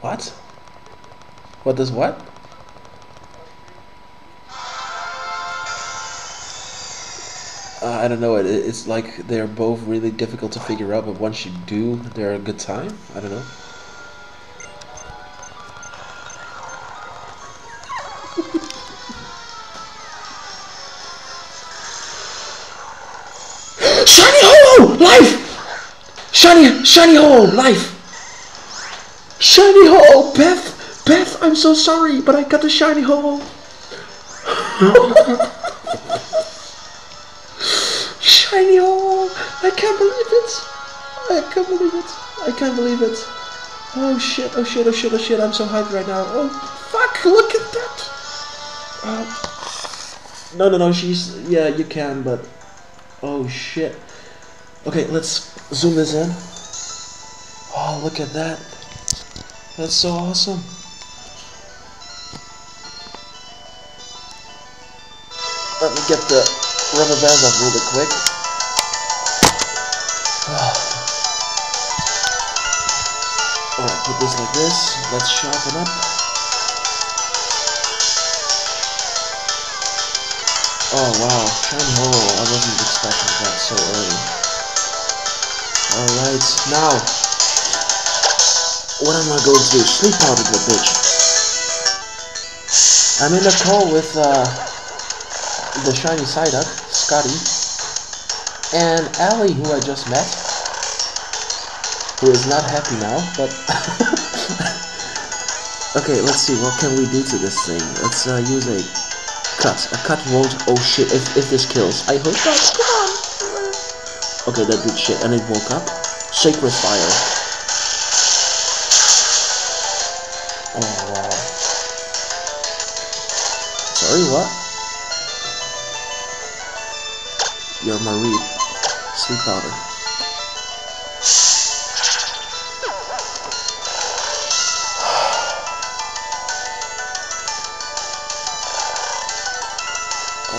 What? What does what? I don't know, it's like they're both really difficult to figure out, but once you do, they're a good time? I don't know. Shiny Ho-Oh! Life! Shiny Ho-Oh! Life! Shiny Ho-Oh! Beth, I'm so sorry, but I got the shiny Ho-Oh! Shiny Ho-Oh! I can't believe it! I can't believe it! I can't believe it! Oh shit, oh shit, oh shit, oh shit, I'm so hyped right now. Oh fuck, look at that! No, she's... yeah, you can, but... oh shit. Okay, let's zoom this in. Oh, look at that. That's so awesome. Let me get the rubber bands off really quick. Alright, put this like this. Let's sharpen up. Oh wow, shiny Ho-Oh, I wasn't expecting that so early. Alright, now. What am I going to do? Sleep powder the bitch. I'm in a call with the shiny Psyduck, Scotty, and Allie, who I just met, who is not happy now, but... okay, let's see, what can we do to this thing? Let's use a cut. A cut won't... oh shit, if this kills. I hope not. Come on! Okay, that did shit, and it woke up. Sacred Fire. Oh wow. Sorry, what? You're Marie. Sleep powder.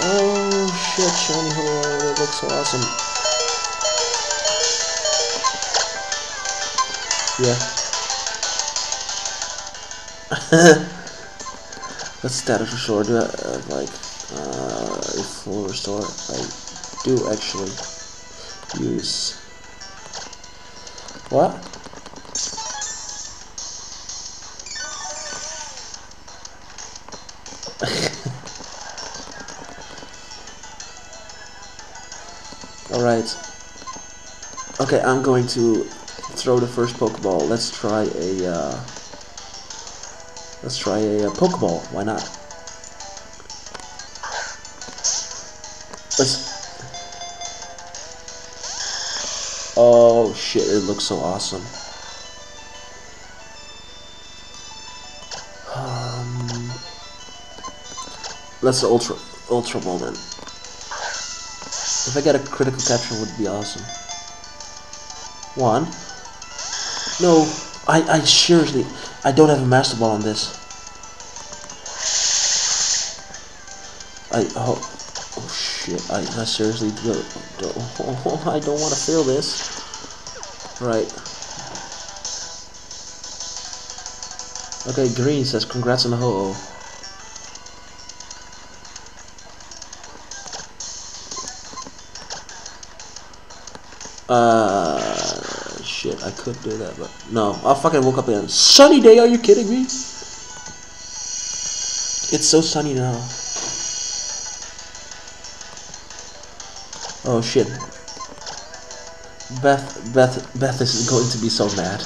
Oh shit, shiny Ho-Oh, that looks so awesome. Yeah. What's status restore? Do I like full restore? I do actually use what? All right. Okay, I'm going to throw the first Pokeball. Let's try a. Let's try a Pokeball, why not? Let's... oh shit, it looks so awesome. Let's Ultra Ball then. If I get a critical capture, it would be awesome. One. No, I seriously, I don't have a Master Ball on this. Oh shit, I seriously I don't want to fail this. Right. Okay, green says congrats on the Ho-Oh. Shit, I could do that, but no. I fucking woke up in Sunny Day, are you kidding me? It's so sunny now. Oh shit. Beth is going to be so mad.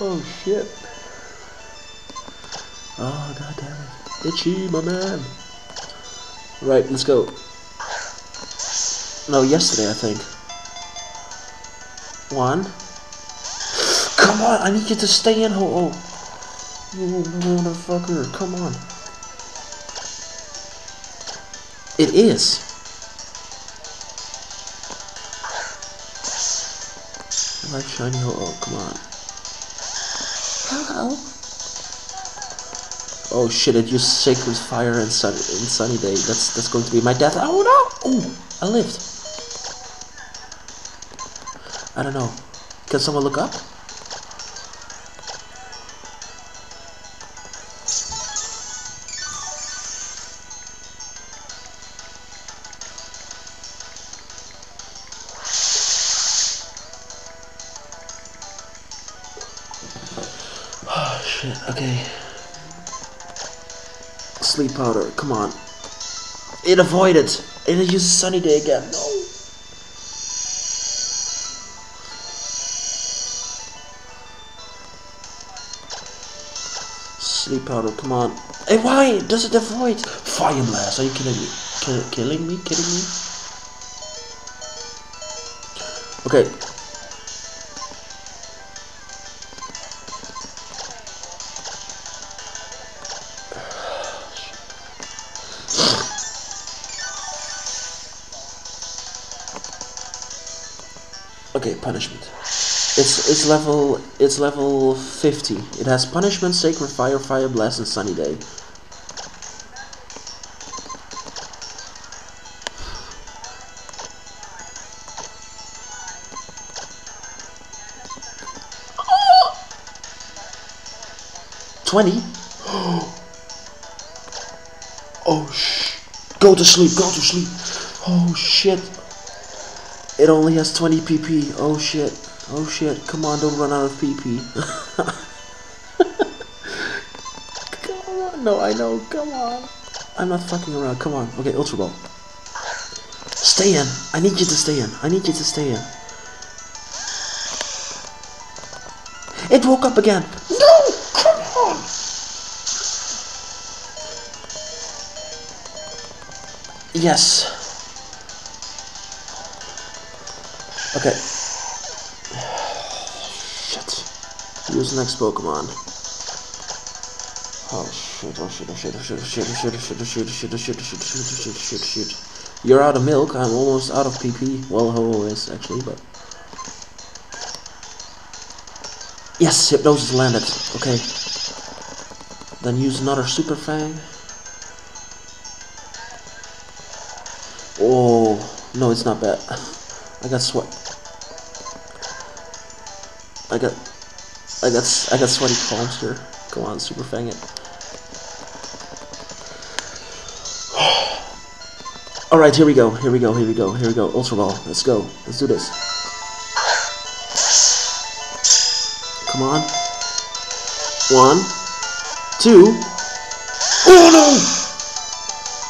Oh shit. Oh god damn it. Itchy, my man. Right, let's go. No, yesterday I think. One. Come on, I need you to stay in, Ho-Oh. You motherfucker, come on. It is. I like shiny Ho-Oh, come on. Ho-Oh. Oh shit, it used Sacred Fire and Sunny Day. That's going to be my death. Oh no! Oh, I lived. I don't know. Can someone look up? Oh shit, okay. Sleep Powder, come on. It avoided. It uses Sunny Day again. No. Sleep Powder, come on. Hey, why does it avoid? Fire Blast, are you kidding me? Killing me? Okay. Okay, punishment. It's level 50. It has punishment, Sacred Fire, Fire Blast, and Sunny Day. Oh! 20. Oh shh! Go to sleep. Go to sleep. Oh shit. It only has 20 PP. Oh shit. Oh shit. Come on, don't run out of PP. Come on. No, I know. Come on. I'm not fucking around. Come on. Okay, Ultra Ball. Stay in. I need you to stay in. I need you to stay in. It woke up again. No! Come on! Yes. Okay. Shit. Use the next Pokemon. Oh shit, oh shit, oh shit, oh shit, oh shit, oh shit, oh shit, oh shit, oh shit, oh shit, oh shit, oh shit, oh shit. You're out of milk, I'm almost out of PP. Well, Ho-Oh is actually, but... Yes, Hypnosis landed. Okay. Then use another Super Fang. Oh, no, it's not bad. I got sweat. I got sweaty palms here. Come on, Super Fang it. Alright, here we go, here we go, here we go, here we go. Ultra Ball, let's go. Let's do this. Come on. 1, 2. Oh no!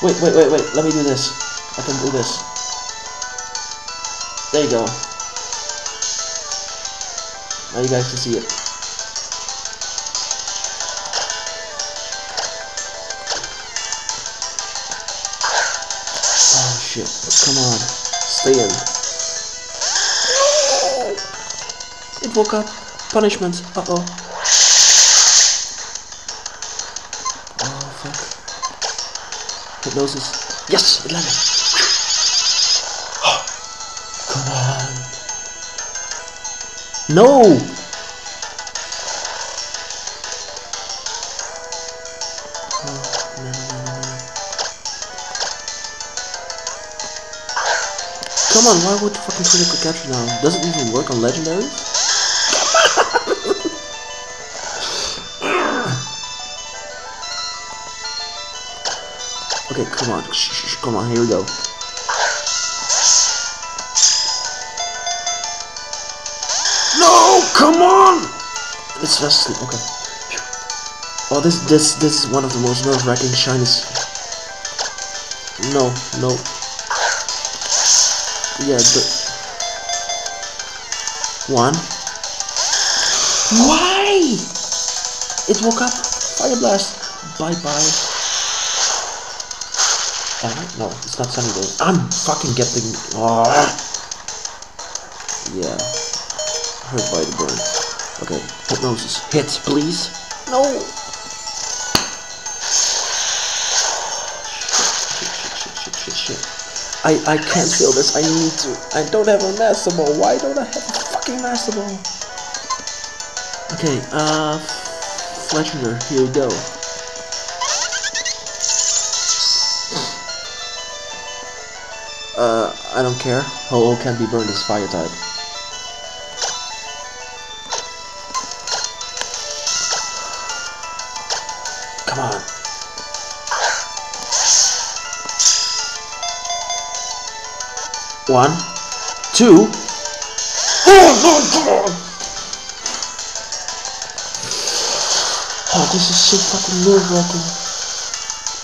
Wait, let me do this. I can do this. There you go. Now you guys can see it. Oh shit, come on. Stay in. It woke up. Punishment. Uh-oh. Hypnosis. Yes! It landed! Oh, come on! No! Oh, no. Come on, why would the fucking critical capture now? Does it even work on legendaries? Okay, come on, come on, here we go. No, come on! It's fast asleep, okay. Oh, this is one of the most nerve-wracking shinies. No. Yeah, but... One. Why? It woke up. Fire Blast. Bye-bye. No, it's not Sunny Day. I'm fucking getting... Oh. Yeah. Hurt by the burn. Okay, hypnosis. Hit, please. No! Shit. I can't feel this. I need to... I don't have a Master Ball. Why don't I have a fucking Master Ball? Okay, Fletcher, here we go. I don't care. Ho-Oh can't be burned as Fire Type. Come on. One. Two. Oh, this is so fucking nerve-wracking.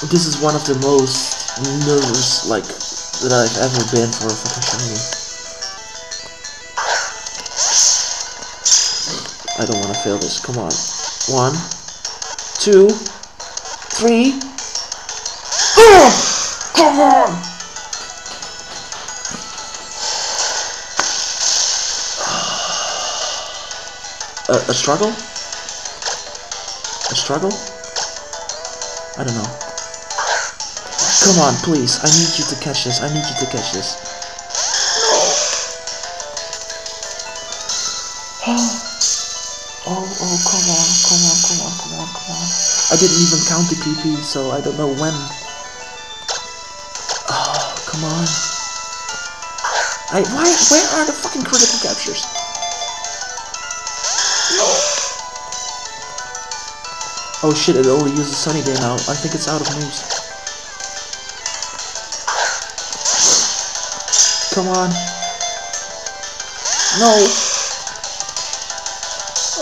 This is one of the most nervous, like... that I've ever been for a fucking shiny. I don't want to fail this. Come on. 1, 2, 3. Oh, come on! A struggle? A struggle? I don't know. Come on, please. I need you to catch this. No. Oh, come on. I didn't even count the PP, so I don't know when. Oh, come on. Where are the fucking critical captures? No. Oh shit, it only uses Sunny Day now. I think it's out of moves. Come on. No.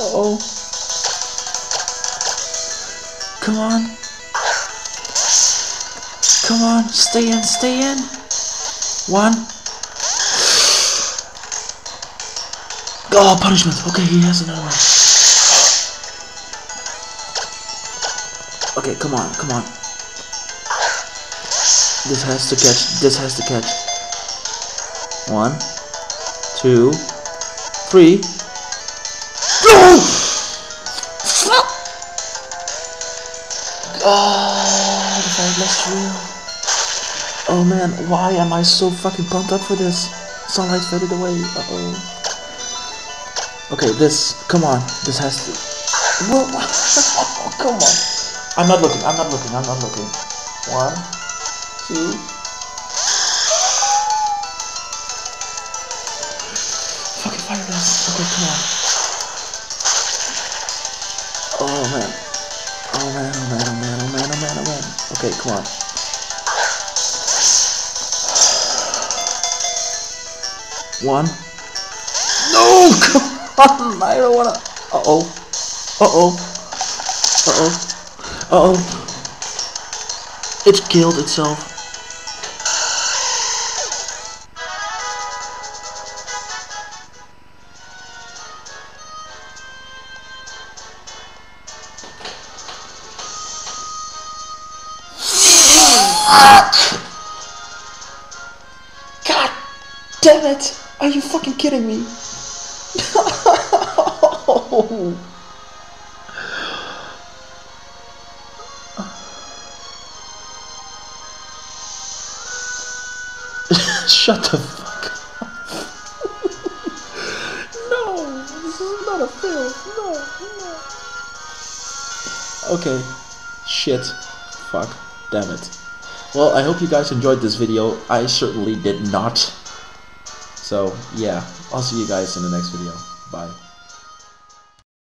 Uh-oh. Come on. Come on. Stay in. 1. Oh, punishment. Okay, he has another one. Okay, come on. This has to catch. 1, 2, 3. No! Stop! Oh, the Fire Blast real. Oh man, why am I so fucking pumped up for this? Sunlight faded away. Uh-oh. Okay, this has to... Whoa. Oh, come on. I'm not looking. 1, 2... Fire Blast. Okay, come on. Oh man. Okay, come on. One. No! Come on! I don't wanna... Uh-oh. It killed itself. Damn it! Are you fucking kidding me? No. Shut the fuck up. No, this is not a film. No. Okay. Shit. Fuck. Damn it. Well, I hope you guys enjoyed this video. I certainly did not. So, yeah. I'll see you guys in the next video. Bye.